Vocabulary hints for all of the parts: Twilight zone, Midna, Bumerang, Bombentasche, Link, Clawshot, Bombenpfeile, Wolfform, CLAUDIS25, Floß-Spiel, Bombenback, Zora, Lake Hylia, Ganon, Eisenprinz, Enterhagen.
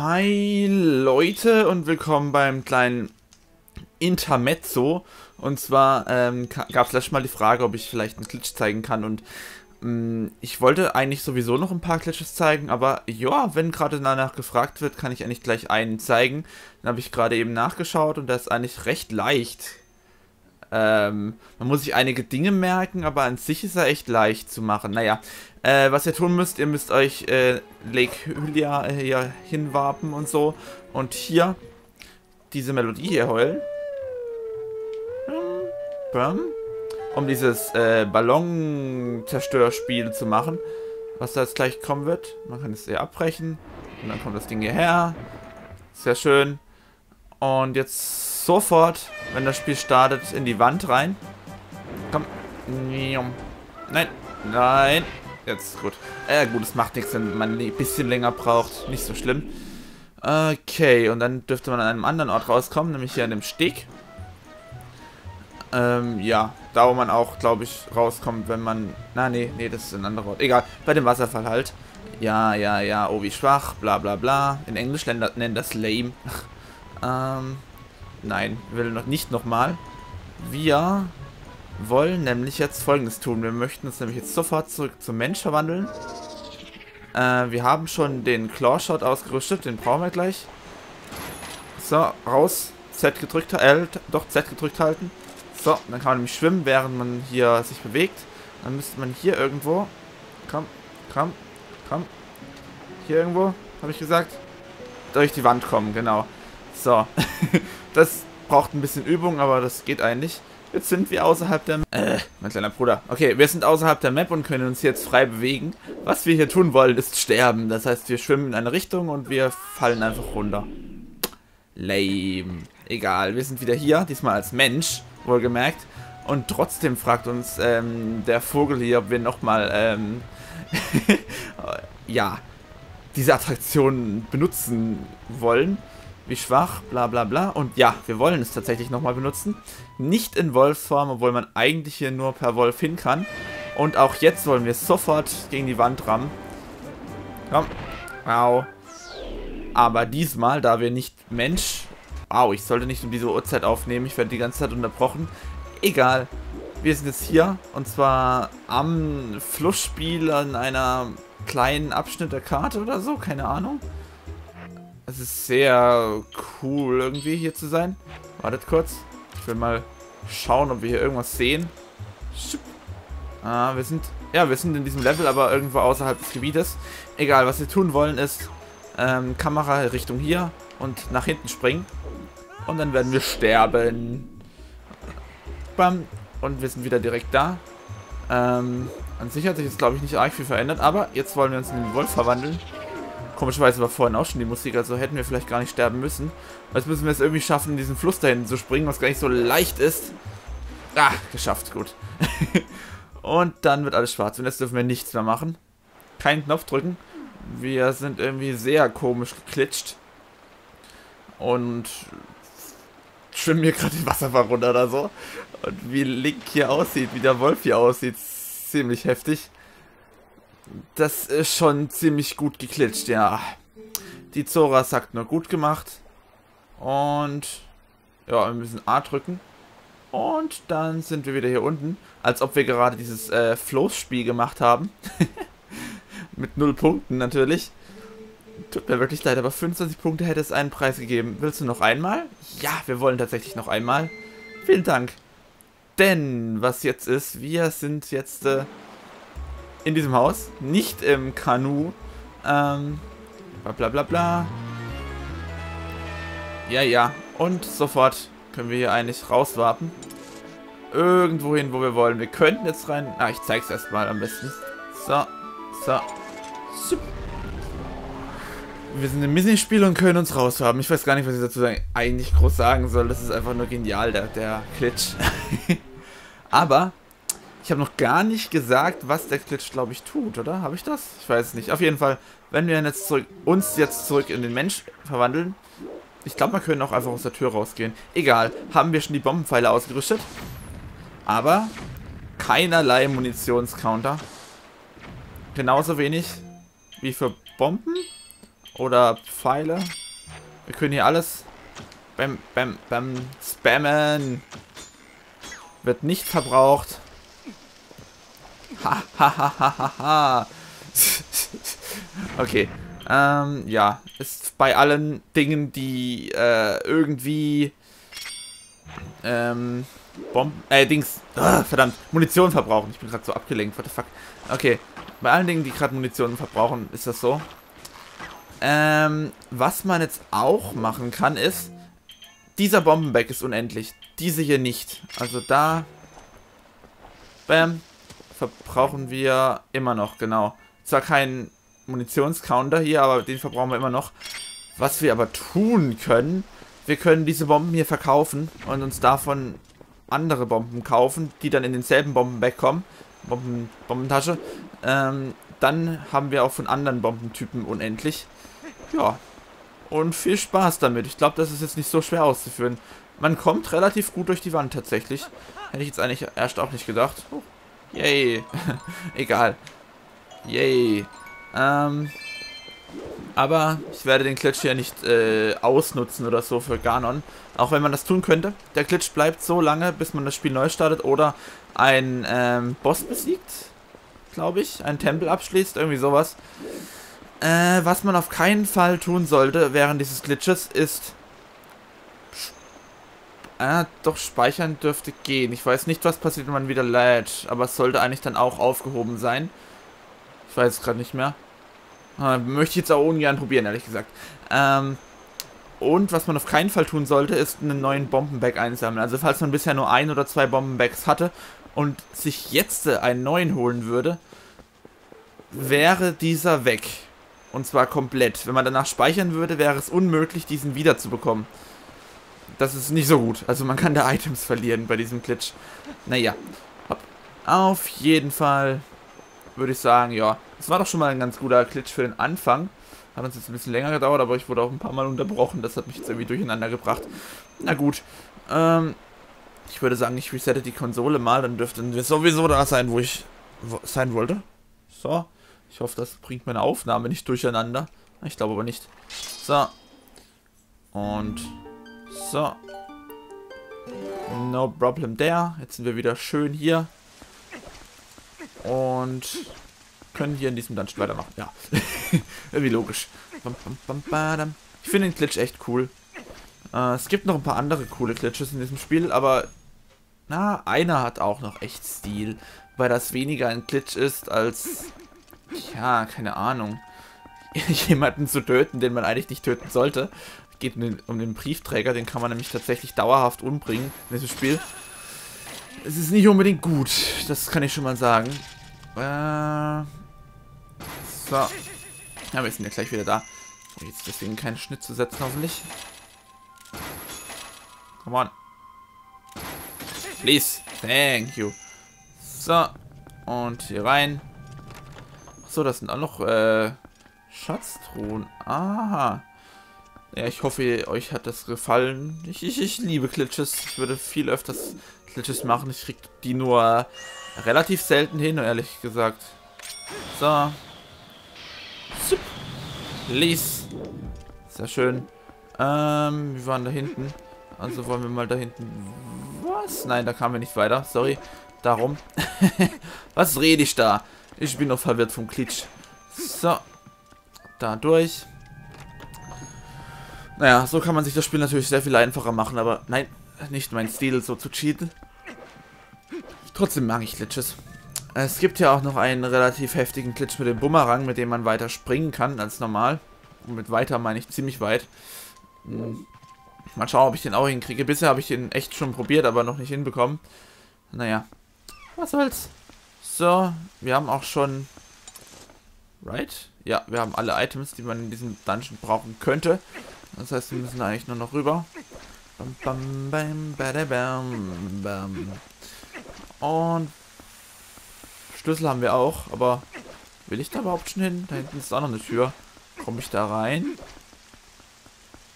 Hi Leute und willkommen beim kleinen Intermezzo. Und zwar gab es letztes Mal die Frage, ob ich vielleicht einen Glitch zeigen kann. Und ich wollte eigentlich sowieso noch ein paar Glitches zeigen, aber ja, wenn gerade danach gefragt wird, kann ich eigentlich gleich einen zeigen. Dann habe ich gerade eben nachgeschaut und der ist eigentlich recht leicht. Man muss sich einige Dinge merken, aber an sich ist er echt leicht zu machen. Naja, was ihr tun müsst, ihr müsst euch Lake Hylia hier hinwarpen und so. Und hier diese Melodie hier heulen. Um dieses Ballon-Zerstörspiel zu machen, was da jetzt gleich kommen wird. Man kann es hier abbrechen und dann kommt das Ding hierher. Sehr schön. Und jetzt sofort, wenn das Spiel startet, in die Wand rein. Komm. Nein. Nein. Jetzt gut. Gut, es macht nichts, wenn man ein bisschen länger braucht. Nicht so schlimm. Okay, und dann dürfte man an einem anderen Ort rauskommen, nämlich hier an dem Steg. Ja, da wo man auch, glaube ich, rauskommt, wenn man... Na, nee, das ist ein anderer Ort. Egal, bei dem Wasserfall halt. Ja, oh wie schwach, bla bla bla. In Englisch nennen das lame. Nein, wir wollen nicht nochmal. Wir wollen nämlich jetzt Folgendes tun. Wir möchten uns nämlich jetzt sofort zurück zum Mensch verwandeln. Wir haben schon den Clawshot ausgerüstet, den brauchen wir gleich. So, raus, Z gedrückt, Z gedrückt halten. So, dann kann man nämlich schwimmen, während man hier sich bewegt. Dann müsste man hier irgendwo, komm, hier irgendwo, habe ich gesagt, durch die Wand kommen, genau. So, das braucht ein bisschen Übung, aber das geht eigentlich. Jetzt sind wir außerhalb der Map. Mein kleiner Bruder. Okay, wir sind außerhalb der Map und können uns jetzt frei bewegen. Was wir hier tun wollen, ist sterben. Das heißt, wir schwimmen in eine Richtung und wir fallen einfach runter. Lame. Egal, wir sind wieder hier, diesmal als Mensch, wohlgemerkt. Und trotzdem fragt uns der Vogel hier, ob wir nochmal, ja, diese Attraktion benutzen wollen. Wie schwach, bla bla bla. Und ja, wir wollen es tatsächlich nochmal benutzen. Nicht in Wolfform, obwohl man eigentlich hier nur per Wolf hin kann. Und auch jetzt wollen wir sofort gegen die Wand rammen. Komm. Au. Aber diesmal, da wir nicht Mensch... Au, ich sollte nicht um diese Uhrzeit aufnehmen. Ich werde die ganze Zeit unterbrochen. Egal. Wir sind jetzt hier. Und zwar am Floß-Spiel an einer kleinen Abschnitt der Karte oder so. Keine Ahnung. Es ist sehr cool, irgendwie hier zu sein. Wartet kurz. Ich will mal schauen, ob wir hier irgendwas sehen. Ah, wir sind in diesem Level, aber irgendwo außerhalb des Gebietes. Egal, was wir tun wollen ist, Kamera Richtung hier und nach hinten springen. Und dann werden wir sterben. Bam. Und wir sind wieder direkt da. An sich hat sich jetzt, glaube ich, nicht arg viel verändert, aber jetzt wollen wir uns in den Wolf verwandeln. Komischerweise war vorhin auch schon die Musik, also hätten wir vielleicht gar nicht sterben müssen. Jetzt müssen wir es irgendwie schaffen, in diesen Fluss dahin zu springen, was gar nicht so leicht ist. Ah, geschafft, gut. Und dann wird alles schwarz und jetzt dürfen wir nichts mehr machen. Keinen Knopf drücken. Wir sind irgendwie sehr komisch geklitscht. Und schwimmen hier gerade die Wasserfall runter oder so. Und wie Link hier aussieht, wie der Wolf hier aussieht, ziemlich heftig. Das ist schon ziemlich gut geklitscht, ja. Die Zora sagt nur gut gemacht. Und ja, wir müssen A drücken. Und dann sind wir wieder hier unten. Als ob wir gerade dieses Floß-Spiel gemacht haben. Mit 0 Punkten natürlich. Tut mir wirklich leid, aber 25 Punkte hätte es einen Preis gegeben. Willst du noch einmal? Ja, wir wollen tatsächlich noch einmal. Vielen Dank. Denn, was jetzt ist, wir sind jetzt... in diesem Haus, nicht im Kanu. Bla bla bla. Ja. Und sofort können wir hier eigentlich rauswarpen. Irgendwo hin, wo wir wollen. Wir könnten jetzt rein. Ah, ich zeig's erstmal am besten. So. Wir sind im Minispiel und können uns rauswarpen. Ich weiß gar nicht, was ich dazu eigentlich groß sagen soll. Das ist einfach nur genial, der Glitch. Aber. Ich habe noch gar nicht gesagt, was der Glitch, glaube ich, tut, oder? Habe ich das? Ich weiß es nicht. Auf jeden Fall, wenn wir jetzt uns zurück in den Mensch verwandeln, ich glaube, wir können auch einfach aus der Tür rausgehen. Egal, haben wir schon die Bombenpfeile ausgerüstet, aber keinerlei Munitionscounter. Genauso wenig wie für Bomben Oder Pfeile. Wir können hier alles beim Spammen. Wird nicht verbraucht. Ha ha ha ha ha ha. Okay. Ja. Ist bei allen Dingen, die irgendwie Bomben. Dings. Verdammt. Munition verbrauchen. Ich bin gerade so abgelenkt. What the fuck. Okay. Bei allen Dingen, die gerade Munition verbrauchen, ist das so. Was man jetzt auch machen kann, ist, dieser Bombenback ist unendlich. Diese hier nicht. Also da. Bam. Verbrauchen wir immer noch, genau. Zwar kein Munitionscounter hier, aber den verbrauchen wir immer noch. Was wir aber tun können, wir können diese Bomben hier verkaufen und uns davon andere Bomben kaufen, die dann in denselben Bombenback kommen. Bombentasche. Dann haben wir auch von anderen Bombentypen unendlich. Ja. Und viel Spaß damit. Ich glaube, das ist jetzt nicht so schwer auszuführen. Man kommt relativ gut durch die Wand tatsächlich. Hätte ich jetzt eigentlich erst auch nicht gedacht. Oh. Yay. Egal. Yay. Aber ich werde den Glitch ja nicht ausnutzen oder so für Ganon. Auch wenn man das tun könnte. Der Glitch bleibt so lange, bis man das Spiel neu startet oder einen Boss besiegt. Glaube ich. Einen Tempel abschließt. Irgendwie sowas. Was man auf keinen Fall tun sollte während dieses Glitches ist... doch speichern dürfte gehen. Ich weiß nicht, was passiert, wenn man wieder lädt. Aber es sollte eigentlich dann auch aufgehoben sein. Ich weiß es gerade nicht mehr. Möchte ich jetzt auch ungern probieren, ehrlich gesagt. Und was man auf keinen Fall tun sollte, ist einen neuen Bombenback einsammeln. Also falls man bisher nur ein oder zwei Bombenbacks hatte und sich jetzt einen neuen holen würde, wäre dieser weg. Und zwar komplett. Wenn man danach speichern würde, wäre es unmöglich, diesen wiederzubekommen. Das ist nicht so gut. Also man kann da Items verlieren bei diesem Glitch. Naja. Hopp. Auf jeden Fall würde ich sagen, ja. Das war doch schon mal ein ganz guter Glitch für den Anfang. Hat uns jetzt ein bisschen länger gedauert, aber ich wurde auch ein paar Mal unterbrochen. Das hat mich jetzt irgendwie durcheinander gebracht. Na gut. Ich würde sagen, ich resette die Konsole mal. Dann dürften wir sowieso da sein, wo ich sein wollte. So. Ich hoffe, das bringt meine Aufnahme nicht durcheinander. Ich glaube aber nicht. So. Und... so. No problem there. Jetzt sind wir wieder schön hier. Und können hier in diesem Dungeon weitermachen. Ja. Irgendwie logisch. Ich finde den Glitch echt cool. Es gibt noch ein paar andere coole Glitches in diesem Spiel, aber na, einer hat auch noch echt Stil. Weil das weniger ein Glitch ist als, ja, keine Ahnung, jemanden zu töten, den man eigentlich nicht töten sollte. Geht um den Briefträger, den kann man nämlich tatsächlich dauerhaft umbringen in diesem Spiel. Es ist nicht unbedingt gut, das kann ich schon mal sagen. So. Ja, wir sind ja gleich wieder da. Jetzt deswegen keinen Schnitt zu setzen, hoffentlich. Come on. Please. Thank you. So. Und hier rein. So, das sind auch noch Schatztruhen. Aha. Ja, ich hoffe, euch hat das gefallen. Ich liebe Glitches. Ich würde viel öfters Glitches machen. Ich kriege die nur relativ selten hin, ehrlich gesagt. So. Zip. Lies. Sehr schön. Wir waren da hinten. Also wollen wir mal da hinten... was? Nein, da kamen wir nicht weiter. Sorry. Darum. Was rede ich da? Ich bin noch verwirrt vom Glitch. So. Da durch. Naja, so kann man sich das Spiel natürlich sehr viel einfacher machen, aber nein, nicht mein Stil, so zu cheaten. Trotzdem mag ich Glitches. Es gibt ja auch noch einen relativ heftigen Glitch mit dem Bumerang, mit dem man weiter springen kann als normal. Und mit weiter meine ich ziemlich weit. Mal schauen, ob ich den auch hinkriege. Bisher habe ich den echt schon probiert, aber noch nicht hinbekommen. Naja, was soll's. So, wir haben auch schon... right? Ja, wir haben alle Items, die man in diesem Dungeon brauchen könnte. Das heißt, wir müssen eigentlich nur noch rüber. Und Schlüssel haben wir auch, aber will ich da überhaupt schon hin? Da hinten ist auch noch eine Tür. Komme ich da rein?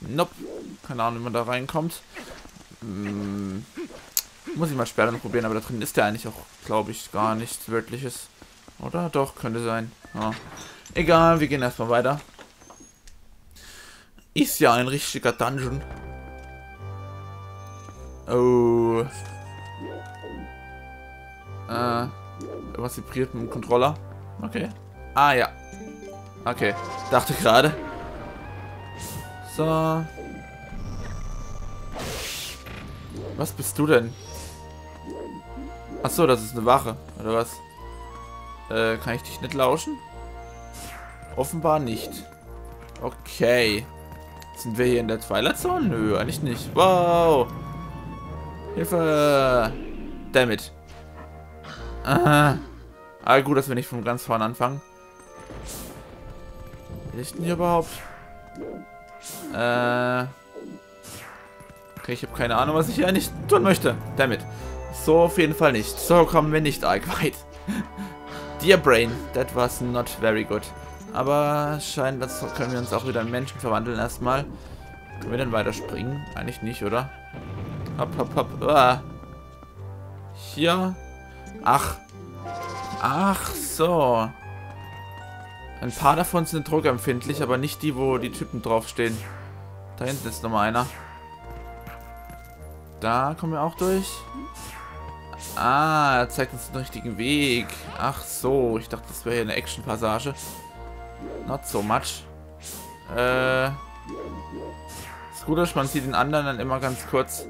Nope. Keine Ahnung, wie man da reinkommt. Muss ich mal später noch probieren, aber da drin ist ja eigentlich auch, glaube ich, gar nichts Wirkliches. Oder? Doch, könnte sein. Ja. Egal, wir gehen erstmal weiter. Ist ja ein richtiger Dungeon. Oh. Was vibriert mit dem Controller? Okay. Ah ja. Okay. Dachte gerade. So. Was bist du denn? Achso, das ist eine Wache. Oder was? Kann ich dich nicht lauschen? Offenbar nicht. Okay. Sind wir hier in der Twilight Zone? Nö, eigentlich nicht. Wow. Hilfe. Damit. Aha. Ah, gut, dass wir nicht von ganz vorne anfangen. Will ich denn hier überhaupt? Okay, ich habe keine Ahnung, was ich hier eigentlich tun möchte. Damit. So, auf jeden Fall nicht. So kommen wir nicht arg weit. Dear Brain, that was not very good. Aber scheint, das können wir uns auch wieder in Menschen verwandeln erstmal. Können wir denn weiterspringen? Eigentlich nicht, oder? Hopp, hopp, hopp. Ah. Hier. Ach. Ach so. Ein paar davon sind druckempfindlich, aber nicht die, wo die Typen draufstehen. Da hinten ist nochmal einer. Da kommen wir auch durch. Ah, er zeigt uns den richtigen Weg. Ach so, ich dachte, das wäre hier eine Action-Passage. Not so much. Ist gut, dass man sieht den anderen dann immer ganz kurz.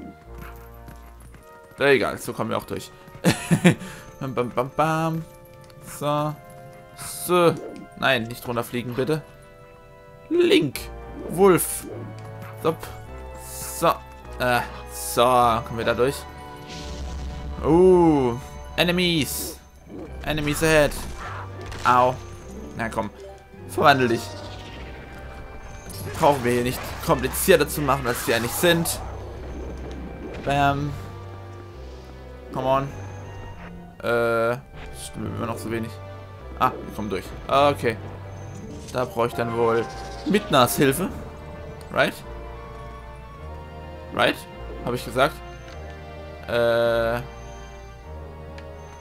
Egal, so kommen wir auch durch. Bam, bam, bam, bam. So. So. Nein, nicht runterfliegen, bitte. Link. Wolf. Stop. So. So. Kommen wir da durch. Oh. Enemies. Enemies ahead. Au. Na komm. Verwandel dich. Brauchen wir hier nicht komplizierter zu machen, als sie eigentlich sind. Bam. Come on. Stimmt, immer noch so wenig. Ah, wir kommen durch. Okay. Da brauche ich dann wohl Midnas Hilfe. Right? Right? Habe ich gesagt?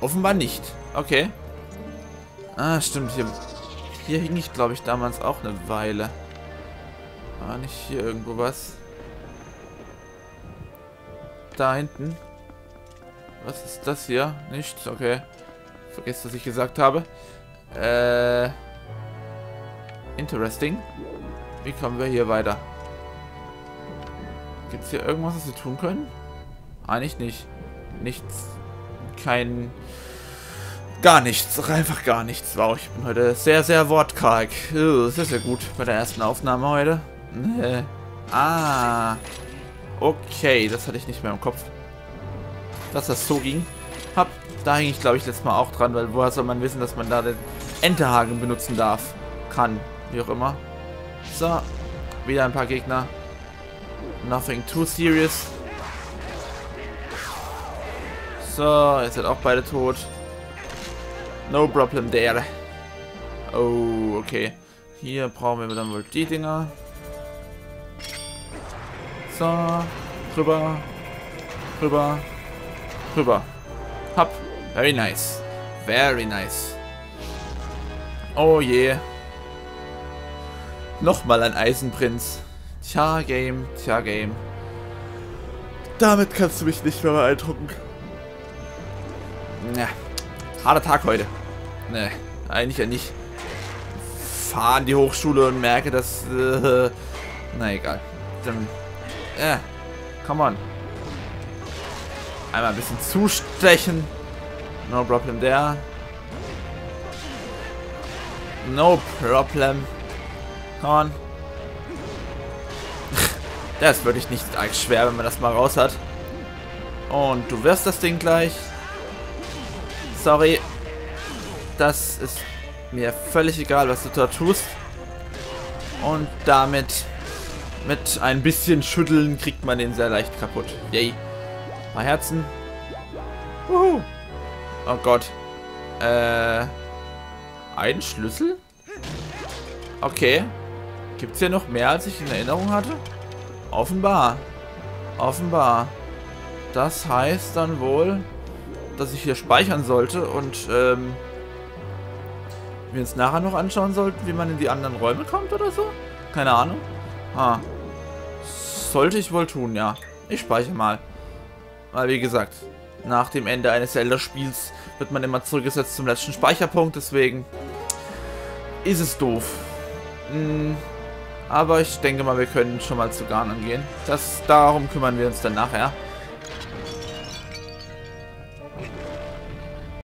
Offenbar nicht. Okay. Ah, stimmt. Hier hing ich, glaube ich, damals auch eine Weile. War nicht hier irgendwo was? Da hinten. Was ist das hier? Nichts? Okay. Vergesst, was ich gesagt habe. Interesting. Wie kommen wir hier weiter? Gibt es hier irgendwas, was wir tun können? Eigentlich nicht. Nichts. Kein... Gar nichts. Einfach gar nichts. Wow, ich bin heute sehr, sehr wortkarg. Das ist ja gut bei der ersten Aufnahme heute. Ah. Okay, das hatte ich nicht mehr im Kopf. Dass das so ging. Hab, da hänge ich, glaube ich, letztes Mal auch dran, weil woher soll man wissen, dass man da den Enterhagen benutzen darf? Kann. Wie auch immer. So. Wieder ein paar Gegner. Nothing too serious. So, jetzt sind auch beide tot. No problem there. Oh, okay. Hier brauchen wir dann wohl die Dinger. So. Drüber. Drüber. Rüber. Hopp. Very nice. Very nice. Oh je. Yeah. Nochmal ein Eisenprinz. Tja, Game. Tja, Game. Damit kannst du mich nicht mehr beeindrucken. Na. Harter Tag heute. Ne, eigentlich ja nicht. Fahren die Hochschule und merke, dass... na egal. Dann... come on. Einmal ein bisschen zustechen. No problem there. No problem. Come on. Das würde ich nicht arg schwer, wenn man das mal raus hat. Und du wirst das Ding gleich. Sorry. Das ist mir völlig egal, was du da tust. Und damit mit ein bisschen Schütteln kriegt man den sehr leicht kaputt. Yay. Herzen. Uhu. Oh Gott. Ein Schlüssel? Okay. Gibt es hier noch mehr, als ich in Erinnerung hatte? Offenbar. Offenbar. Das heißt dann wohl, dass ich hier speichern sollte und wir uns nachher noch anschauen sollten, wie man in die anderen Räume kommt oder so? Keine Ahnung. Ah. sollte ich wohl tun, ja. Ich speichere mal. Weil wie gesagt, nach dem Ende eines Zelda-Spiels wird man immer zurückgesetzt zum letzten Speicherpunkt, deswegen ist es doof. Aber ich denke mal, wir können schon mal zu Ganon gehen. Darum kümmern wir uns dann nachher.